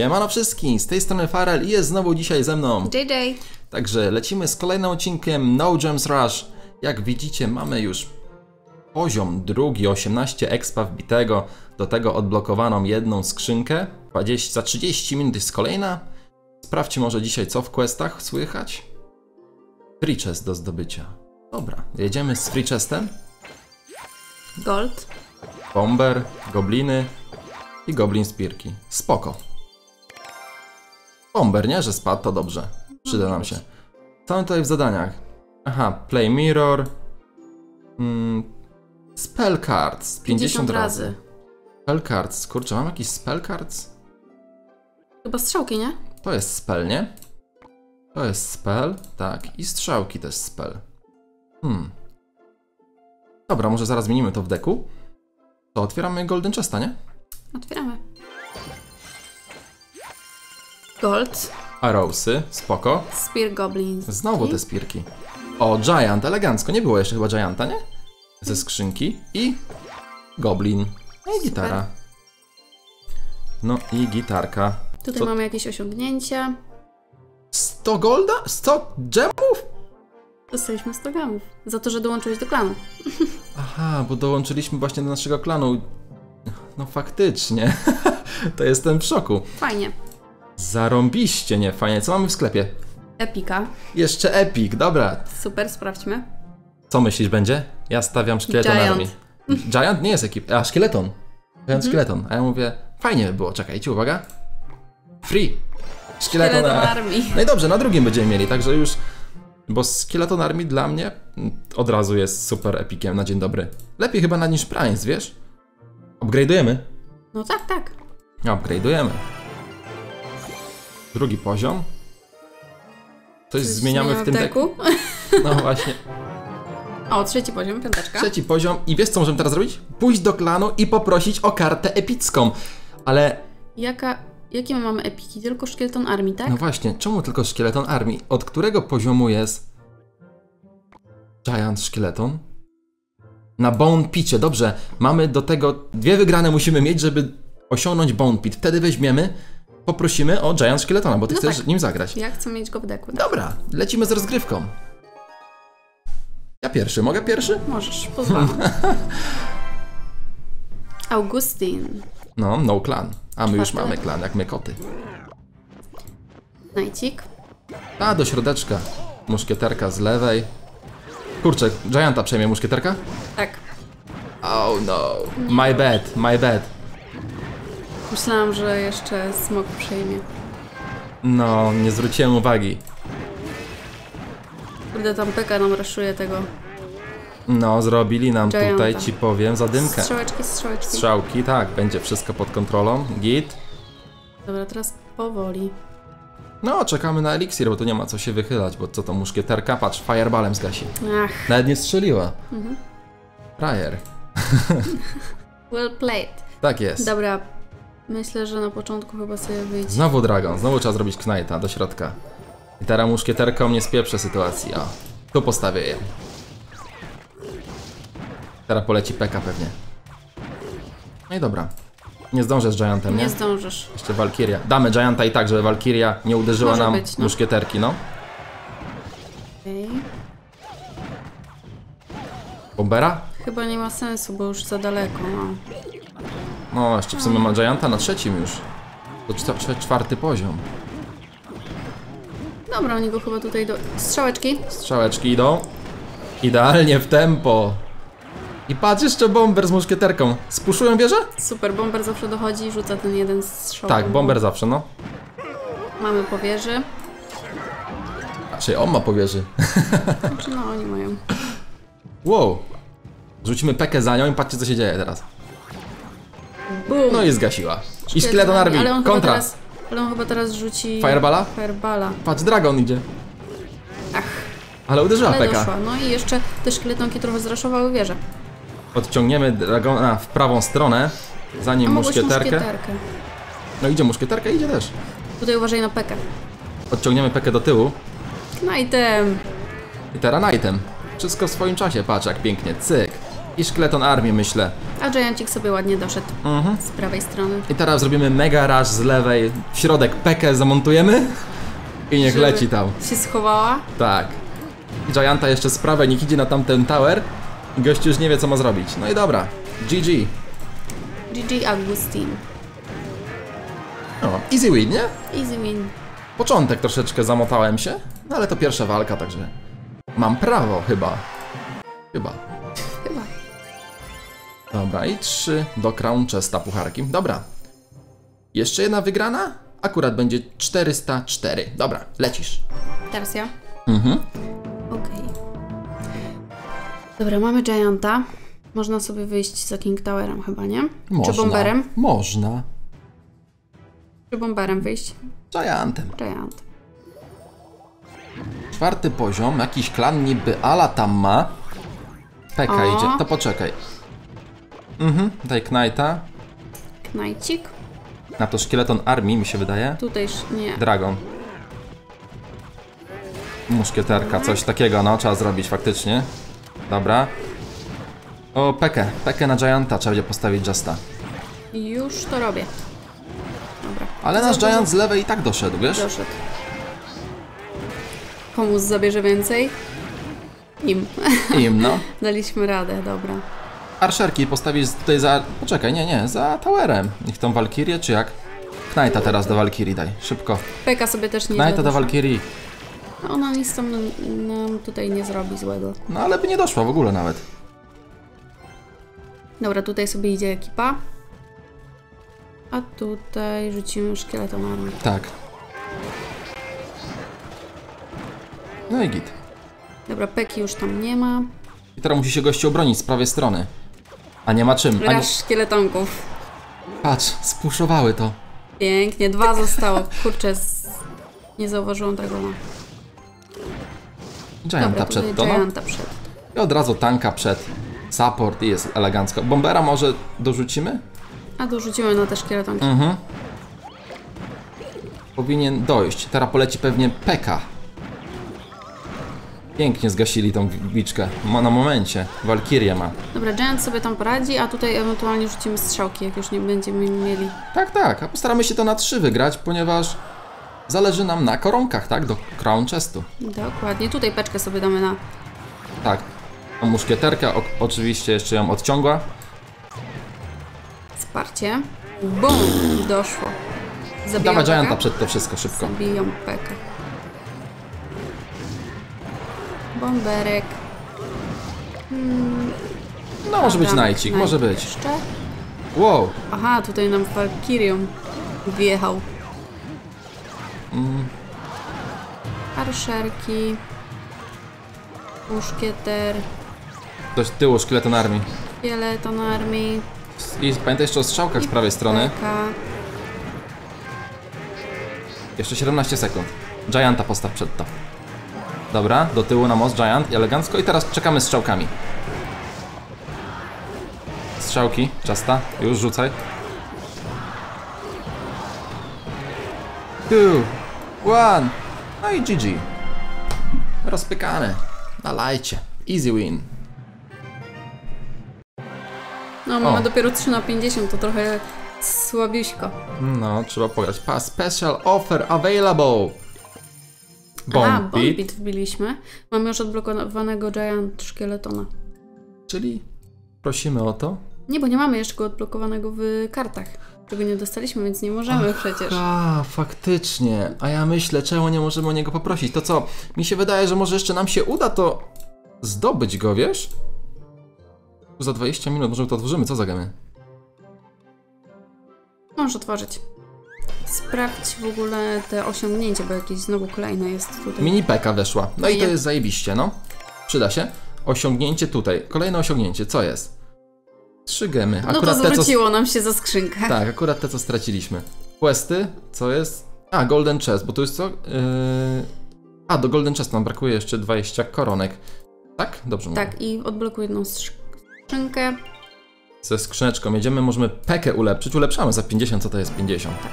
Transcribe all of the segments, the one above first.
Siemano wszystkim, z tej strony Farell i jest znowu dzisiaj ze mną JJ. Także lecimy z kolejnym odcinkiem No Gems Rush. Jak widzicie mamy już poziom drugi, 18 expa wbitego. Do tego odblokowaną jedną skrzynkę. Za 30 minut jest kolejna. Sprawdźcie może dzisiaj co w questach słychać. Free chest do zdobycia. Dobra, jedziemy z free chestem. Gold. Bomber, gobliny i goblin spirki. Spoko. Bomber, nie? Że spadł, to dobrze. Przyda nam się. Co mamy tutaj w zadaniach? Aha, play mirror. Spell cards. 50 razy. Spell cards. Kurczę, mam jakiś spell cards? Chyba strzałki, nie? To jest spell, nie? To jest spell, tak. I strzałki też spell. Dobra, może zaraz zmienimy to w deku. To otwieramy golden chesta, nie? Otwieramy. Gold. Arrowsy, spoko. Spear goblins. Znowu te spirki. O, giant, elegancko. Nie było jeszcze chyba gianta, nie? Ze skrzynki. I goblin. No i gitara. No i gitarka. Tutaj mamy jakieś osiągnięcia. 100 golda? 100 gemów? Dostaliśmy 100 gemów. Za to, że dołączyłeś do klanu. Aha, bo dołączyliśmy właśnie do naszego klanu. No faktycznie. To jestem w szoku. Fajnie. Zarąbiście, nie? Fajnie. Co mamy w sklepie? Epika. Jeszcze epik, dobra. Super, sprawdźmy. Co myślisz będzie? Ja stawiam szkieleton armii. Giant nie jest ekip. A, szkieleton. Giant szkieleton. A ja mówię, fajnie by było. Czekajcie, uwaga. Free. Szkieleton armii. No i dobrze, na drugim będziemy mieli, także już... Bo Skeleton Army dla mnie od razu jest super epikiem na dzień dobry. Lepiej chyba niż Prince, wiesz? Upgrade'ujemy. No tak, tak. Upgrade'ujemy. Drugi poziom. Coś zmieniamy w tym deku? No właśnie. O, trzeci poziom, piąteczka. Trzeci poziom i wiesz co możemy teraz zrobić? Pójść do klanu i poprosić o kartę epicką. Ale... Jakie my mamy epiki? Tylko Szkieleton Armii, tak? No właśnie, czemu tylko Szkieleton Armii? Od którego poziomu jest Giant Szkieleton? Na Bone Picie, dobrze. Mamy do tego 2 wygrane musimy mieć, żeby osiągnąć Bone Pit. Wtedy weźmiemy, poprosimy o Giant Szkieletona, bo ty chcesz nim zagrać. Ja chcę mieć go w deku. Tak? Dobra, lecimy z rozgrywką. Ja pierwszy, mogę pierwszy? Możesz, pozwalam. Augustin. No, no klan. A my już mamy klan, jak my koty. Najcik. A, do środeczka. Muszkieterka z lewej. Kurczę, Gianta przejmie muszkieterka? Tak. Oh no. My bad, my bad. Myślałam, że jeszcze smok przejmie. No, nie zwróciłem uwagi. Kurde, tam Peka nam raszuje tego. No, zrobili nam Gianta. Tutaj, ci powiem, zadymkę. Strzałeczki, strzałeczki. Strzałki, tak, będzie wszystko pod kontrolą. Git. Dobra, teraz powoli. No, czekamy na eliksir, bo tu nie ma co się wychylać, bo co to muszkieterka? Patrz, fireballem zgasi. Ach. Nawet nie strzeliła. Frajer. Well played. Tak jest. Dobra, myślę, że na początku chyba sobie wyjdzie. Znowu dragon, znowu trzeba zrobić knajta do środka. I teraz muszkieterką nie spieprze sytuacji. O, tu postawię je. Teraz poleci Peka pewnie. No i dobra. Nie zdążę z Giantem, nie? Nie zdążysz. Jeszcze Walkiria. Damy Gianta i tak, żeby Walkiria nie uderzyła nam muszkieterki, no. Okej. Bombera? Chyba nie ma sensu, bo już za daleko, no. No, jeszcze w sumie ma Gianta na trzecim już. To 4. poziom. Dobra, oni go chyba tutaj do... Strzałeczki. Strzałeczki idą. Idealnie w tempo. I patrz, jeszcze bomber z muszkieterką. Spuszują wieżę? Super, bomber zawsze dochodzi i rzuca ten jeden strzał. Tak, bomber zawsze, no. Mamy po wieży. Raczej on ma po wieży. Znaczy, no, oni mają. Wow. Rzucimy Pekę za nią i patrzcie, co się dzieje teraz. Boom. No i zgasiła. I Szkieleton Armii. Kontra. Ale on chyba teraz rzuci... Fireballa? Fireballa. Patrz, dragon idzie. Ach. Ale uderzyła Peka. Doszła. No i jeszcze te szkieletonki trochę zraszowały wieżę. Odciągniemy dragona w prawą stronę, zanim muszkieterkę. No idzie muszkieterka, idzie też. Tutaj uważaj na Pekę. Odciągniemy Pekę do tyłu. Knightem. I teraz knightem. Wszystko w swoim czasie, patrz jak pięknie, cyk. i Szkieleton Armię, myślę. A Giantik sobie ładnie doszedł z prawej strony. I teraz zrobimy mega rush z lewej, w środek Pekę zamontujemy i niech leci tam. Się schowała? Tak. Gianta jeszcze z prawej, niech idzie na tamten tower. Gość już nie wie, co ma zrobić. No i dobra, GG. GG Augustin. No, easy win, nie? Easy win. Początek troszeczkę zamotałem się, no ale to pierwsza walka, także mam prawo chyba. Chyba. Dobra, i 3 do Crown Chesta pucharki. Dobra. Jeszcze jedna wygrana? Akurat będzie 404. Dobra, lecisz. Teraz ja? Okej. Dobra, mamy Gianta. Można sobie wyjść za King Towerem chyba, nie? Można. Czy bomberem? Można. Czy bomberem wyjść? Giantem. Giant. 4. poziom. Jakiś klan niby Ala tam ma. Peka idzie. To poczekaj. Daj Knajta. Knajcik. Na to Szkieleton Armii, mi się wydaje. Tutaj nie. Dragon. Muszkieterka, coś takiego, no, trzeba zrobić faktycznie. Dobra. O, Pekę. Pekę na Gianta trzeba będzie postawić Justa. Już to robię. Dobra. Ale nasz Giant z lewej i tak doszedł, wiesz? Doszedł. Komuś zabierze więcej? Im. Im, no. Daliśmy radę, dobra. Archerki postawić tutaj za... Poczekaj, nie, za towerem. Niech tą Walkirię, czy jak? Knajta teraz do Walkirii daj, szybko. Peka sobie też nie... Knajta do Walkirii. Ona nic tam nam tutaj nie zrobi złego. No ale by nie doszła w ogóle nawet. Dobra, tutaj sobie idzie ekipa. A tutaj rzucimy Szkieleton Armii. Tak. No i git. Dobra, Peki już tam nie ma. I teraz musi się gościu obronić z prawej strony. A nie ma czym. Ani... szkieletonków. Patrz, spuszowały to. Pięknie, 2 zostało. Kurczę, nie zauważyłam dragona. Gianta przed to, no. I od razu tanka przed support i jest elegancko. Bombera może dorzucimy? A dorzucimy, no, te szkieletonki. Powinien dojść. Teraz poleci pewnie Peka. Pięknie zgasili tą biczkę. Ma na momencie. Walkiria ma. Dobra, Giant sobie tam poradzi, a tutaj ewentualnie rzucimy strzałki, jak już nie będziemy mieli. Tak. A postaramy się to na 3 wygrać, ponieważ zależy nam na koronkach, tak? Do Crown Chestu. Dokładnie. Tutaj peczkę sobie damy na... Tak. Muszkieterka oczywiście jeszcze ją odciągła. Wsparcie. Bum! Doszło. Zabiją Dawaj Gianta przed to wszystko szybko. Zabiją Pekę. Bomberek. No, może być Najcik, może być. Jeszcze? Wow. Aha, tutaj nam Valkyrią wjechał. Arszerki. Muszkieter. Do tyłu, Szkieleton Armii. Szkieleton Armii. I pamiętaj jeszcze o strzałkach z prawej strony. Jeszcze 17 sekund. Gianta postaw przed to. Dobra, do tyłu na most Giant i elegancko. I teraz czekamy z strzałkami. Strzałki, Justa, już rzucaj. Two, one. No i GG. Rozpykane. Nalajcie. Easy win. No, mamy dopiero 3 na 50, to trochę słabiuśko. No, trzeba pograć. Special offer available. Bone Pit wbiliśmy. Mamy już odblokowanego Giant Szkieletona. Czyli prosimy o to? Nie, bo nie mamy jeszcze go odblokowanego w kartach. Tego nie dostaliśmy, więc nie możemy przecież. A, faktycznie. A ja myślę, czemu nie możemy o niego poprosić? To co? Mi się wydaje, że może jeszcze nam się uda to zdobyć go, wiesz? Za 20 minut może to otworzymy. Co za gemy? Możesz otworzyć. Sprawdź w ogóle te osiągnięcia, bo jakieś znowu kolejne jest tutaj. Mini Peka weszła. No i to jest zajebiście, no. Przyda się. Osiągnięcie tutaj. Kolejne osiągnięcie. Co jest? 3 gemy. Akurat no to zwróciło nam się za skrzynkę. Tak, akurat te, co straciliśmy. Questy. Co jest? A, Golden Chest, bo tu jest co? A, do Golden Chest nam brakuje jeszcze 20 koronek. Tak? Dobrze mówię. Tak, i odblokuję jedną skrzynkę. Ze skrzyneczką jedziemy. Możemy Pekę ulepszyć. Ulepszamy za 50. Co to jest 50? Tak.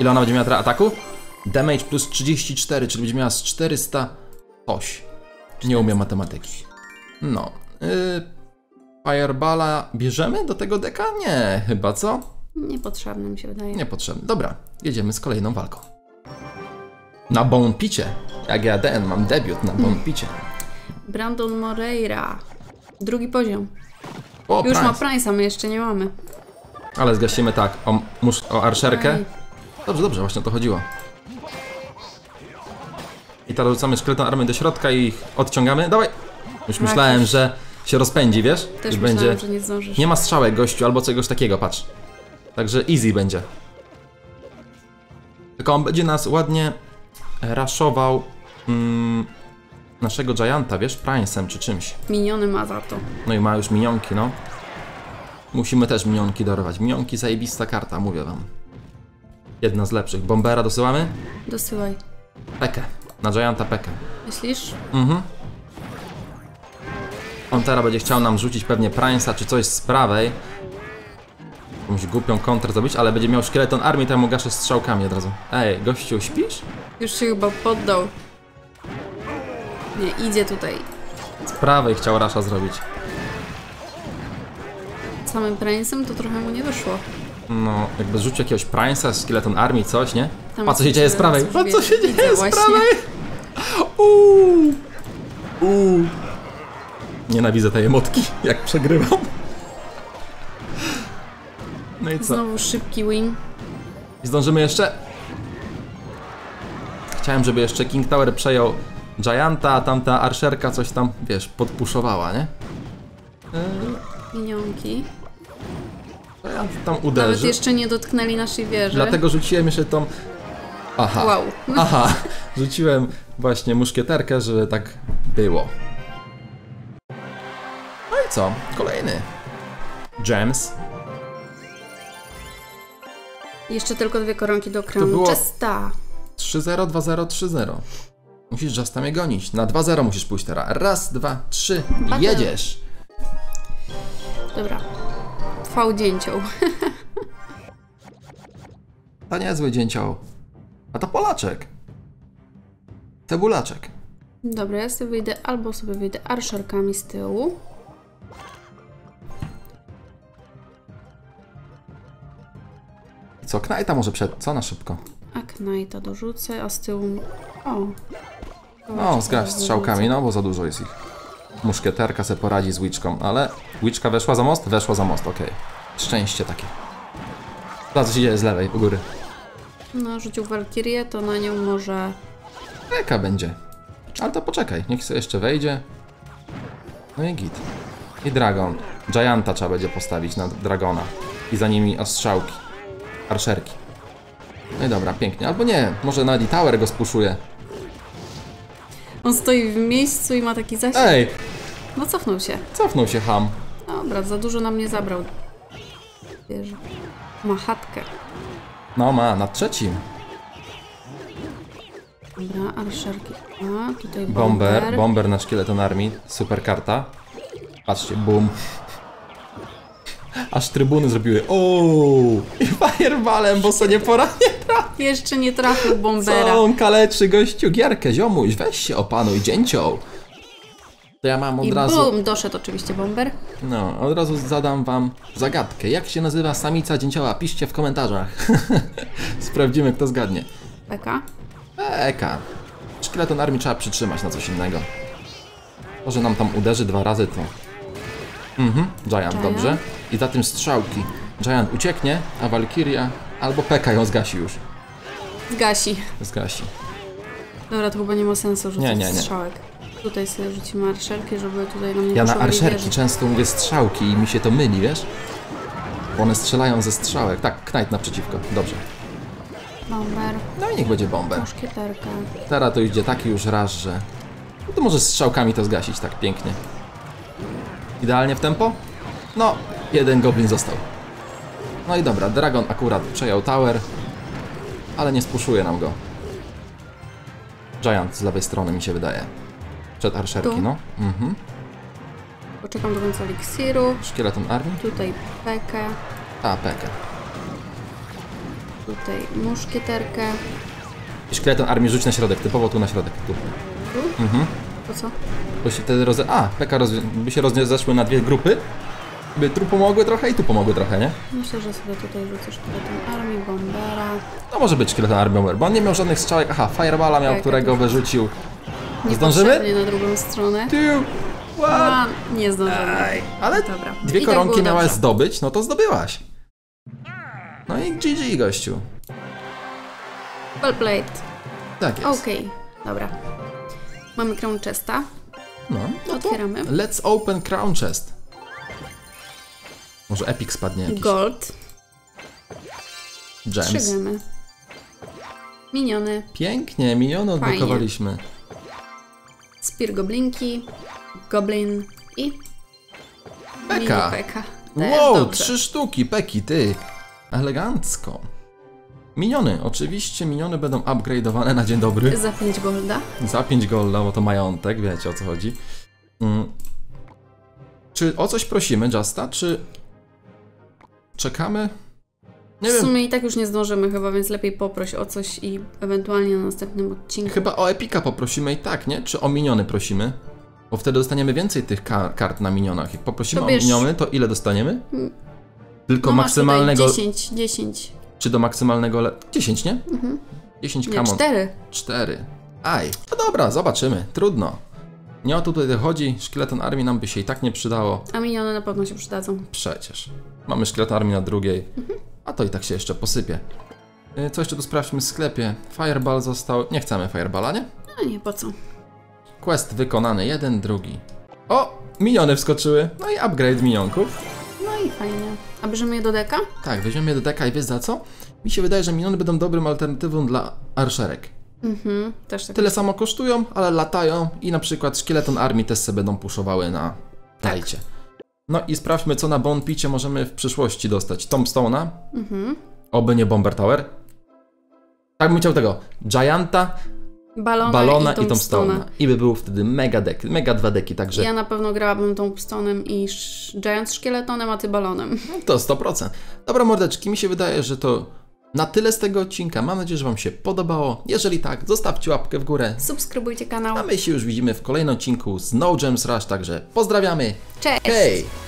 Ile ona będzie miała teraz ataku? Damage plus 34, czyli będzie miała z 400 coś. Nie umiem matematyki. No. Fireballa bierzemy do tego deka? Nie, chyba, co? Niepotrzebny, mi się wydaje. Niepotrzebny. Dobra, jedziemy z kolejną walką. Na Bone Picie. Jak ja mam debiut na Bone Picie. Brandon Moreira. Drugi poziom. O, już Price ma Price'a, my jeszcze nie mamy. Ale zgasimy tak o arszerkę. Dobrze, dobrze, właśnie o to chodziło. I teraz rzucamy szkieletną armię do środka i ich odciągamy. Dawaj! Już myślałem, że się rozpędzi, wiesz? Też już myślałem, będzie... że nie zdążysz. Nie ma strzałek, gościu, albo czegoś takiego, patrz. Także easy będzie. Tylko on będzie nas ładnie raszował naszego Gianta, wiesz? Prince'em czy czymś. Miniony ma za to. No i ma już minionki, no. Musimy też minionki dorwać. Minionki, zajebista karta, mówię wam. Jedna z lepszych. Bombera dosyłamy? Dosyłaj. Pekę. Na Gianta Pekę. Myślisz? Mhm. On teraz będzie chciał nam rzucić pewnie Prince'a czy coś z prawej. Jakąś głupią kontrę zrobić, ale będzie miał szkieleton armii, to ja mu gaszę strzałkami od razu. Ej, gościu, śpisz? Już się chyba poddał. Nie, idzie tutaj. Z prawej chciał rasza zrobić. Samym Prince'em to trochę mu nie wyszło. No, jakby rzucił jakiegoś Prince'a, szkieleton armii, coś, nie? A co się dzieje z prawej? A co się dzieje z prawej? Nienawidzę tej emotki, jak przegrywam. No i co? Znowu szybki win. I zdążymy jeszcze? Chciałem, żeby jeszcze King Tower przejął Gianta, a tamta arszerka coś tam, wiesz, podpuszowała, nie? Minionki. Giant tam uderzy. Nawet jeszcze nie dotknęli naszej wieży. Dlatego rzuciłem jeszcze tą... Aha. Wow. Aha. Rzuciłem właśnie muszkieterkę, żeby tak było. No i co? Kolejny. Gems. Jeszcze tylko dwie koronki do kremu. Justa! 3-0, 2-0, 3-0. Musisz Justa mnie gonić. Na 2-0 musisz pójść teraz. Raz, dwa, trzy. I jedziesz! Dobra. Trwał dzięcioł. To niezły dzięcioł. A to Polaczek. Cebulaczek. Dobra, ja sobie wyjdę albo sobie wyjdę arszerkami z tyłu. Co? Knajta może przed... Co na szybko? A Knajta dorzucę, a z tyłu... O! No, zgaś strzałkami, no bo za dużo jest ich. Muszkieterka se poradzi z Witchką, ale... Witchka weszła za most? Weszła za most, okej. Szczęście takie. Teraz się dzieje z lewej, u góry. No, rzucił Walkirię, to na nią może... Peka będzie. Ale to poczekaj, niech sobie jeszcze wejdzie. No i git. I Dragon. Gianta trzeba będzie postawić na Dragona. I za nimi ostrzałki. Arszerki. No i dobra, pięknie. Albo nie, może na D-Tower go spuszuje. On stoi w miejscu i ma taki zasięg. Ej! No cofnął się. Cofnął się, ham. Dobra, za dużo nam nie zabrał. Wiesz, ma chatkę. No ma, na trzecim. Dobra, arszerki. A, tutaj bomber. Bomber na szkieleton armii. Super karta. Patrzcie, boom. Aż trybuny zrobiły ooo i fireballem, bo sobie nie trafił. Jeszcze nie trafił bombera. Co on kaleczy, gościu? Gierkę, ziomuś, weź się opanuj, dzięcioł. To ja mam od razu... Bum, doszedł oczywiście bomber. No, od razu zadam wam zagadkę. Jak się nazywa samica dzięcioła? Piszcie w komentarzach. Sprawdzimy, kto zgadnie. Eka? Eka. Szkieleton armii trzeba przytrzymać na coś innego. Może nam tam uderzy dwa razy to... Mhm, Giant, dobrze. I za tym strzałki. Giant ucieknie, a Valkyria albo Pekka ją zgasi już. Zgasi. Zgasi. Dobra, to chyba nie ma sensu rzucić nie. strzałek. Tutaj sobie rzucimy arszerki, żeby tutaj nam nie Ja na arszerki wierzyć. Często mówię strzałki i mi się to myli, wiesz? Bo one strzelają ze strzałek. Tak, knajt naprzeciwko, dobrze. Bomber. No i niech będzie bomber. Muszkieterka. Teraz to idzie taki już raz, że... No to może strzałkami to zgasić tak pięknie. Idealnie w tempo? No, jeden goblin został. No i dobra, Dragon akurat przejął tower, ale nie spuszuje nam go. Giant z lewej strony mi się wydaje. Przed arszerki, tu? No. Mhm. Poczekam do końca eliksiru. Szkieleton armii. Tutaj Pekę. A, Pekę. Tutaj muszkieterkę. I szkieleton armii rzuć na środek, typowo tu na środek. Tu? Mhm. Po co? Bo się wtedy A, Pekka by się rozeszły na dwie grupy by tu pomogły trochę i tu pomogły trochę, nie? Myślę, że sobie tutaj rzucę szkieletem armii, bombera. No może być szkieletem armii, bomber, bo on nie miał żadnych strzałek. Aha, fireballa miał, którego wyrzucił. Nie zdążymy? Na drugą stronę. A, nie zdążymy. Aj. Ale dobra. Dwie koronki miałaś zdobyć, no to zdobyłaś. No i GG, gościu. Well played. Tak jest. Okej, dobra. Mamy crown chesta. No, no to otwieramy. Let's open crown chest. Może epic spadnie jakiś. Gold. Gems. Trzymamy. Miniony. Pięknie, miniony odblokowaliśmy. Spear goblinki, goblin i... Peka. Peka. Wow, dobrze. 3 sztuki peki, ty. Elegancko. Miniony, oczywiście miniony będą upgrade'owane na dzień dobry. Za 5 golda. Za 5 golda, bo to majątek, wiecie o co chodzi. Czy o coś prosimy Justa, czy czekamy? Nie wiem. W sumie i tak już nie zdążymy chyba, więc lepiej poproś o coś i ewentualnie na następnym odcinku. Chyba o epika poprosimy i tak, nie? Czy o miniony prosimy? Bo wtedy dostaniemy więcej tych kart na minionach. Jak poprosimy o miniony, to ile dostaniemy? Tylko no maksymalnego... 10. Czy do maksymalnego... 10, nie? 10, nie, 4. Aj, no dobra, zobaczymy. Trudno. Nie o to tutaj chodzi. Szkieleton armii nam by się i tak nie przydało. A minione na pewno się przydadzą. Przecież. Mamy szkieleton armii na drugiej. A to i tak się jeszcze posypie. Co jeszcze tu sprawdźmy w sklepie? Fireball został... Nie chcemy fireballa, nie? No nie, po co? Quest wykonany. 1, 2. O! Miniony wskoczyły. No i upgrade minionków. No i fajnie. A bierzemy je do deka? Tak, weźmiemy je do deka i wiesz za co? Mi się wydaje, że miniony będą dobrym alternatywą dla arszerek. Też tak. Tyle samo kosztują, ale latają i na przykład szkieleton armii też se będą puszowały na tajcie. Tak. No i sprawdźmy, co na Bone Picie możemy w przyszłości dostać. Tombstone'a. Oby nie Bomber Tower. Tak bym chciał tego. Gianta. Balona i Tombstone'a. I by był wtedy mega deck, mega 2 deki, także... Ja na pewno grałabym Tombstone'em i Giant Szkieletonem, a ty Balonem. To 100%. Dobra mordeczki, mi się wydaje, że to na tyle z tego odcinka. Mam nadzieję, że wam się podobało. Jeżeli tak, zostawcie łapkę w górę. Subskrybujcie kanał. A my się już widzimy w kolejnym odcinku z No Gems Rush, także pozdrawiamy. Cześć! Hej!